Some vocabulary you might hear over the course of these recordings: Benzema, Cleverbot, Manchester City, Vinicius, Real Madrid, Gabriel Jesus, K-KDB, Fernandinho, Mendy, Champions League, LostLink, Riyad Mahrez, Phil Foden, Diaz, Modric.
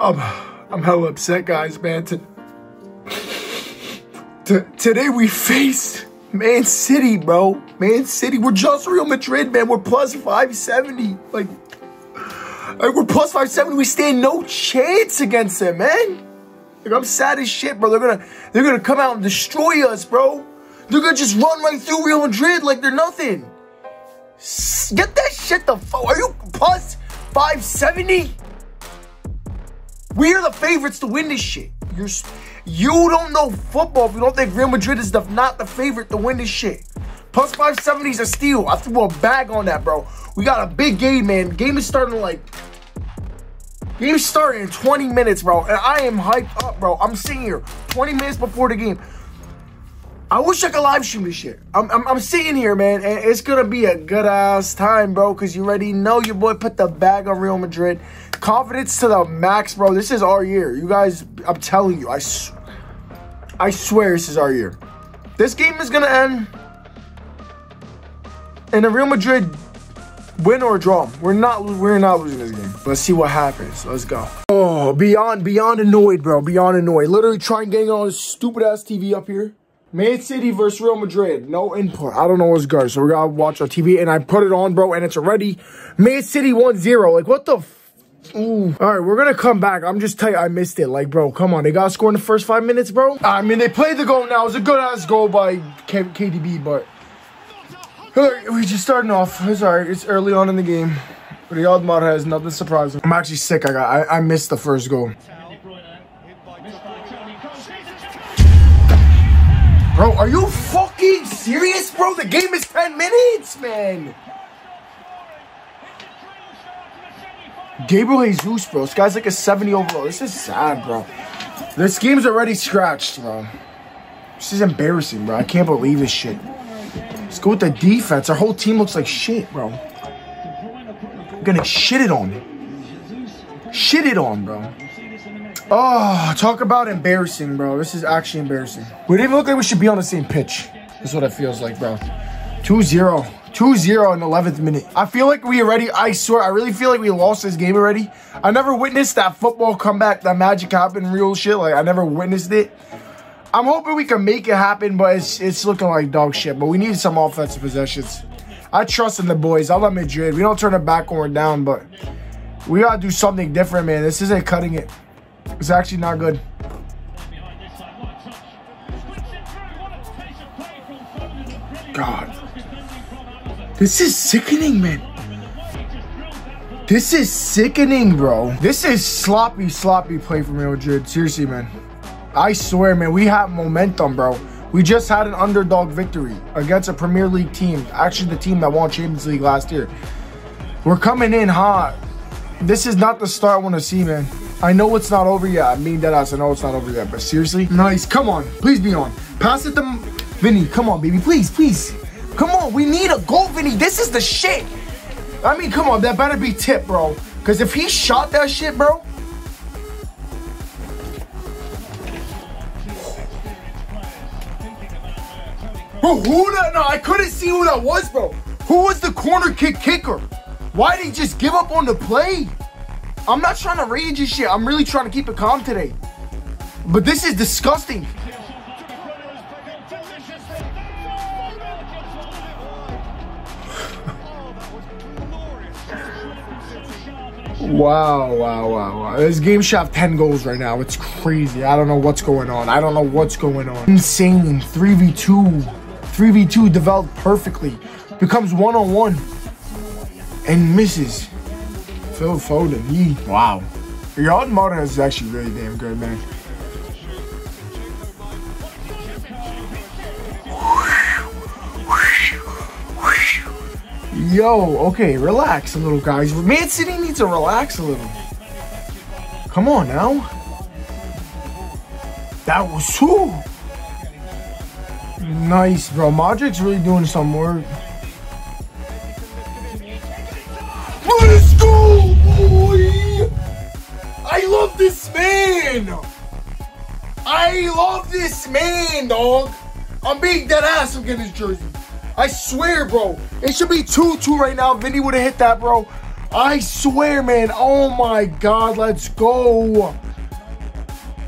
I'm hella upset, guys, man. Today we face Man City, bro. Man City. We're just Real Madrid, man. We're plus 570. Like we're plus 570. We stand no chance against them, man. Like, I'm sad as shit, bro. They're gonna come out and destroy us, bro. They're gonna just run right through Real Madrid like they're nothing. Get that shit the fuck. Are you plus 570? We are the favorites to win this shit. You don't know football if you don't think Real Madrid is not the favorite to win this shit. Plus 570 is a steal. I threw a bag on that, bro. We got a big game, man. Game starting in 20 minutes, bro. And I am hyped up, bro. I'm sitting here 20 minutes before the game. I wish I could live stream this shit. I'm sitting here, man, and it's gonna be a good ass time, bro, because you already know your boy put the bag on Real Madrid. Confidence to the max, bro. This is our year. You guys, I'm telling you, I swear this is our year. This game is gonna end in a Real Madrid win or draw. We're not losing this game. Let's see what happens. Let's go. Oh, beyond annoyed, bro. Beyond annoyed. Literally trying getting on this stupid ass TV up here. Man City versus Real Madrid. No input. I don't know what's good. So we gotta watch our TV. And I put it on, bro. And it's already Man City 1-0. Like, what the f... Ooh. All right, we're gonna come back. I'm just telling you, I missed it. Like, bro, come on. They gotta score in the first 5 minutes, bro. I mean, they played the goal now. It was a good-ass goal by KDB, but... We're just starting off. It's all right. It's early on in the game. Riyad Mahrez, nothing surprising. I'm actually sick. I missed the first goal. Bro, are you fucking serious, bro? The game is 10 minutes, man. Gabriel Jesus, bro. This guy's like a 70 overall. This is sad, bro. This game's already scratched, bro. This is embarrassing, bro. I can't believe this shit. Let's go with the defense. Our whole team looks like shit, bro. We're gonna shit it on. Shit it on, bro. Oh, talk about embarrassing, bro. This is actually embarrassing. We didn't even look like we should be on the same pitch. That's what it feels like, bro. 2-0. 2-0 in the 11th minute. I feel like we already, I swear, I really feel like we lost this game already. I never witnessed that football comeback, that magic happen, real shit. Like, I never witnessed it. I'm hoping we can make it happen, but it's looking like dog shit. But we need some offensive possessions. I trust in the boys. I love Madrid. We don't turn it back when we're down, but we got to do something different, man. This isn't cutting it. It's actually not good. God. This is sickening, man. This is sickening, bro. This is sloppy play from Real Madrid. Seriously, man. I swear, man, we have momentum, bro. We just had an underdog victory against a Premier League team. Actually, the team that won Champions League last year. We're coming in hot. This is not the start I want to see, man. I know it's not over yet. I mean, deadass, I know it's not over yet, but seriously? Nice, come on, please be on. Pass it to Vinny, come on, baby, please, please. Come on, we need a goal, Vinny, this is the shit. I mean, come on, that better be tipped, bro. Because if he shot that shit, bro. Bro, who that, no, I couldn't see who that was, bro. Who was the corner kick kicker? Why did he just give up on the play? I'm not trying to rage this shit. I'm really trying to keep it calm today. But this is disgusting. Wow. This game should have 10 goals right now. It's crazy. I don't know what's going on. I don't know what's going on. Insane. 3v2. 3v2 developed perfectly. Becomes one-on-one. And misses. Phil Foden, wow. Riyad Mahrez is actually really damn good, man. Yo, okay, relax a little, guys. Man City needs to relax a little. Come on now. That was who? Nice, bro. Modric's really doing some work. I love this man, dog. I'm being dead ass to get his jersey. I swear, bro. It should be 2-2 right now. Vinny would have hit that, bro. I swear, man. Oh my God, let's go.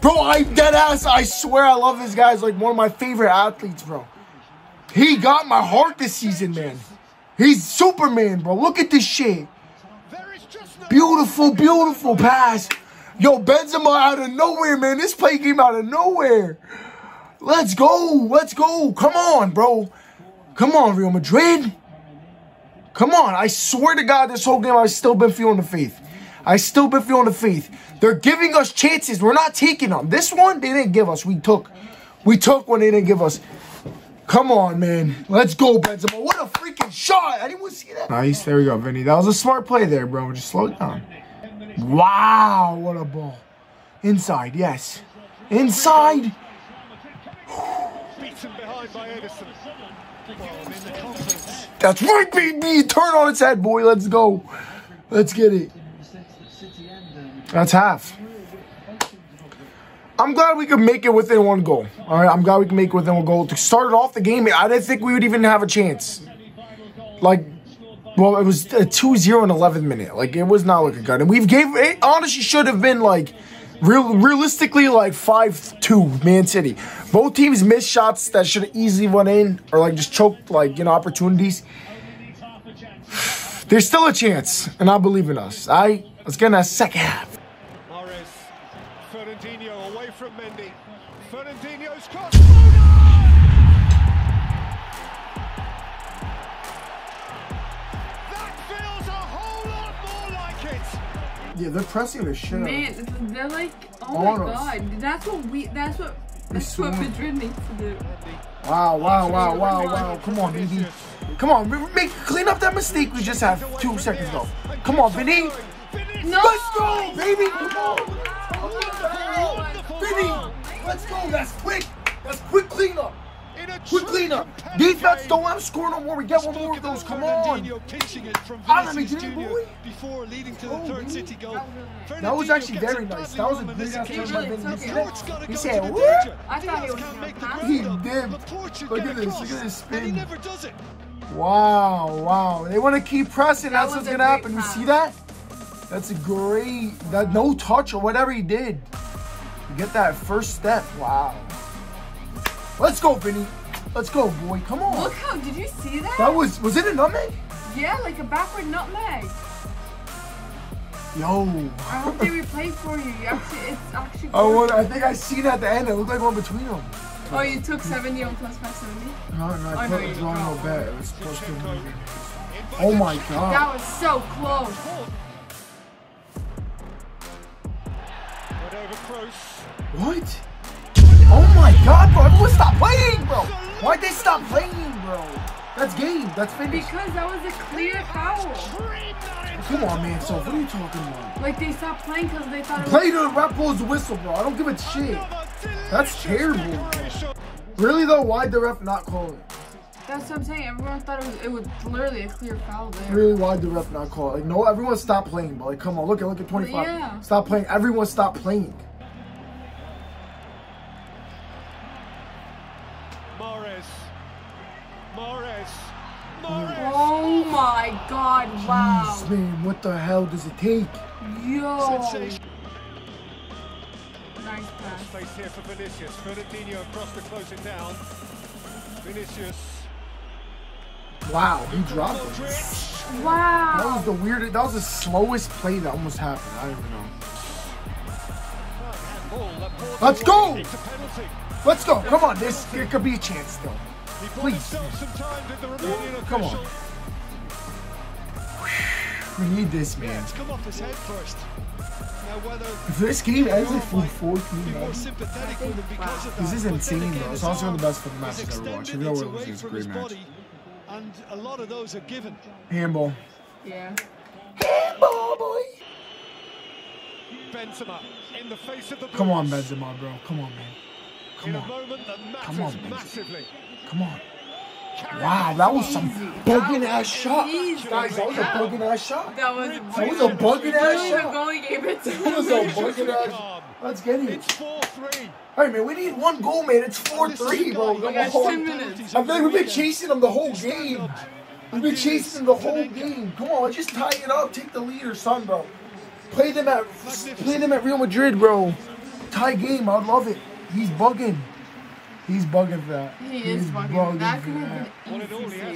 Bro, I'm dead ass. I swear I love this guy. He's like one of my favorite athletes, bro. He got my heart this season, man. He's Superman, bro. Look at this shit. Beautiful, beautiful pass. Yo, Benzema out of nowhere, man. This play came out of nowhere. Let's go. Let's go. Come on, bro. Come on, Real Madrid. Come on. I swear to God, this whole game, I've still been feeling the faith. I've still been feeling the faith. They're giving us chances. We're not taking them. This one, they didn't give us. We took one they didn't give us. Come on, man. Let's go, Benzema. What a freaking shot. I didn't want to see that. Nice. There we go, Vinny. That was a smart play there, bro. Just slow it down. Wow. What a ball. Inside. Yes. Inside. That's right, baby. Turn on its head, boy. Let's go. Let's get it. That's half. I'm glad we could make it within one goal. All right, I'm glad we can make it within one goal. To start off the game, I didn't think we would even have a chance. Like, well, it was a 2-0 in 11th minute. Like, it was not looking good. And we've gave it honestly should have been like realistically like 5-2 Man City. Both teams missed shots that should have easily went in, or like just choked, like, you know, opportunities. There's still a chance, and I believe in us. Let's get in that second half. Fernandinho away from Mendy. Fernandinho's cross. That feels a whole lot more like it. Yeah, they're pressing the shit out. Man, they're like, oh my God. That's what Madrid needs to do. Wow. Come on, baby. Come on, clean up that mistake we just had 2 seconds ago. Come on, Vinny. No. Let's go, baby. Come on. Let's go. That's quick. That's quick cleanup. Quick cleanup. Defense don't let them score no more. We get one more of those. Come on. Before leading to the third City goal. That was actually very nice. That was a good ass. He said, "What?" I thought he was going to pass. He did. Look at this. Look at this spin. He never does it. Wow, wow. They want to keep pressing. That's what's going to happen. You see that? That's a great. That no touch or whatever he did. Get that first step. Wow. Let's go, Vinny. Let's go, boy. Come on. Look how, did you see that? That was it a nutmeg? Yeah, like a backward nutmeg. Yo. I hope they replay for you. It's actually cool. I think I seen at the end. It looked like one between them. Oh, you took 70 on plus 570? No, I put a draw no bet. It was plus 200. Oh my God. That was so close. What? Oh my God, bro. Everyone stop playing, bro. Why'd they stop playing, bro? That's game. That's finished. Because that was a clear foul. Come on, man. So what are you talking about? Like, they stopped playing because they thought it was... Play the ref blows the whistle, bro. I don't give a shit. That's terrible, bro. Really, though, why'd the ref not call it? That's what I'm saying. Everyone thought it was literally a clear foul there. Really, why'd the ref not call it? Like, no, everyone stopped playing, bro. Like, come on. Look at 25. Yeah. Stop playing. Everyone stopped playing. Mahrez. Oh my God, wow. Jeez, man, what the hell does it take? Yo. Nice pass. Space here for Vinicius. Fernandinho across to close it down. Vinicius. Wow, he dropped it. Wow. That was the weirdest, that was the slowest play that almost happened. I don't even know. Let's go. Let's go. Come on, there could be a chance still. Please. Come on. We need this, man. If this game ends at 4-4, this is insane, though. It's also one of the best football matches I've ever watched. Even though we're losing, it's a great match. And a lot of those are given. Handball. Yeah. Handball, boy. Benzema in the face of the. Come on, Benzema, bro. Come on, man. Come on. Come on, Benzema. Come on. Wow, that was some bugging ass shot. Guys, that was a bugging ass shot. That was a bugging ass shot. That was a bugging ass shot. Let's get it. It's 4-3. Hey, man, we need one goal, man. It's 4-3, bro. I feel like we've been chasing them the whole game. We've been chasing the whole game. Come on, just tie it up. Take the lead or something, bro. Play them at Real Madrid, bro. Tie game. I'd love it. He's bugging. He's bugging for that. He is bugging. That could have been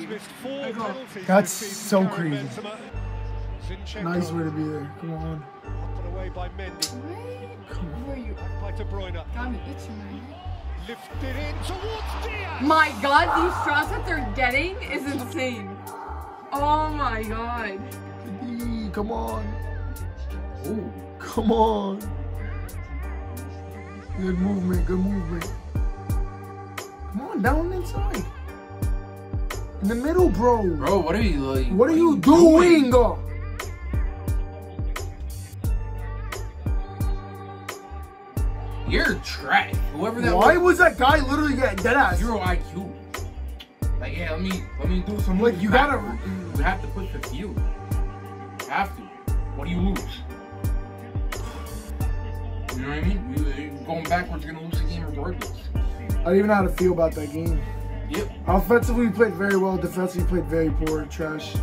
easy. That's so crazy. Nice way to be there. Come on. By Mendy. Where are you? By De Bruyne. Got me itching my head. Lifted in towards Diaz. My God, these shots that they're getting is insane. Oh my God. Come on. Oh, come on. Good movement. Good movement. Come on, down inside. In the middle, bro. Bro, what are you like? What are you doing? You're trash. Whoever that was. Why was that guy literally getting dead ass? Zero IQ. Like, yeah, let me do some. Like, you gotta. You have to push the field. You have to. What do you lose? You know what I mean? You're going backwards, you're gonna lose the game regardless. I don't even know how to feel about that game. Yep. Offensively, we played very well. Defensively, we played very poor. Trash.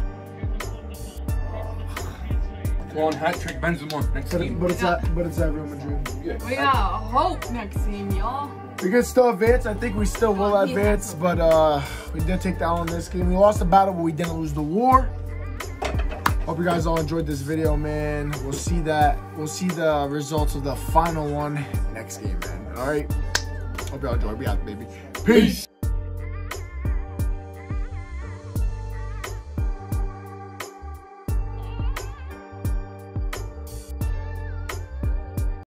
One hat trick, Benzema next game. But it's at Real Madrid. Yeah. We got hope next game, y'all. We could still advance. I think we still will advance, but we did take the L in this game. We lost the battle, but we didn't lose the war. Hope you guys all enjoyed this video, man. We'll see the results of the final one next game, man. All right. Hope y'all enjoy. We out, baby. Peace.